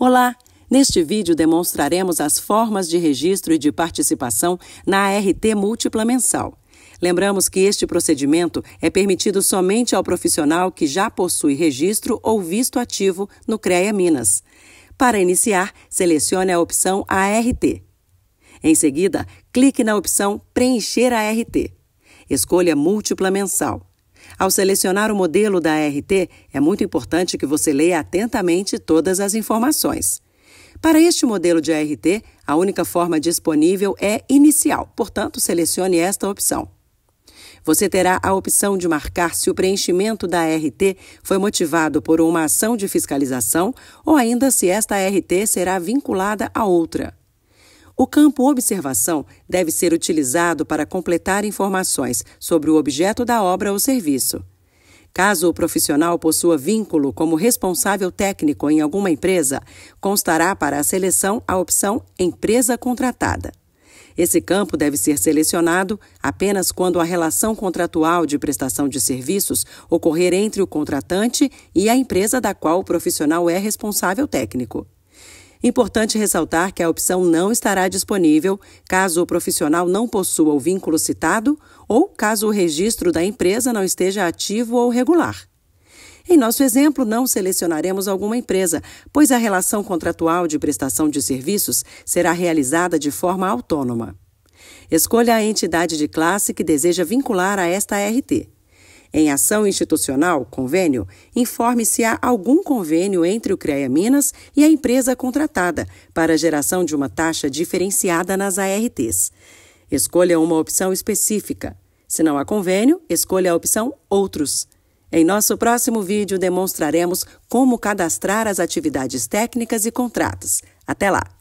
Olá! Neste vídeo demonstraremos as formas de registro e de participação na ART Múltipla Mensal. Lembramos que este procedimento é permitido somente ao profissional que já possui registro ou visto ativo no Crea-Minas. Para iniciar, selecione a opção ART. Em seguida, clique na opção Preencher ART. Escolha Múltipla Mensal. Ao selecionar o modelo da ART, é muito importante que você leia atentamente todas as informações. Para este modelo de ART, a única forma disponível é inicial, portanto, selecione esta opção. Você terá a opção de marcar se o preenchimento da ART foi motivado por uma ação de fiscalização ou ainda se esta ART será vinculada a outra. O campo Observação deve ser utilizado para completar informações sobre o objeto da obra ou serviço. Caso o profissional possua vínculo como responsável técnico em alguma empresa, constará para a seleção a opção Empresa Contratada. Esse campo deve ser selecionado apenas quando a relação contratual de prestação de serviços ocorrer entre o contratante e a empresa da qual o profissional é responsável técnico. Importante ressaltar que a opção não estará disponível caso o profissional não possua o vínculo citado ou caso o registro da empresa não esteja ativo ou regular. Em nosso exemplo, não selecionaremos alguma empresa, pois a relação contratual de prestação de serviços será realizada de forma autônoma. Escolha a entidade de classe que deseja vincular a esta ART. Em ação institucional, convênio, informe se há algum convênio entre o Crea-Minas e a empresa contratada para a geração de uma taxa diferenciada nas ARTs. Escolha uma opção específica. Se não há convênio, escolha a opção Outros. Em nosso próximo vídeo demonstraremos como cadastrar as atividades técnicas e contratos. Até lá!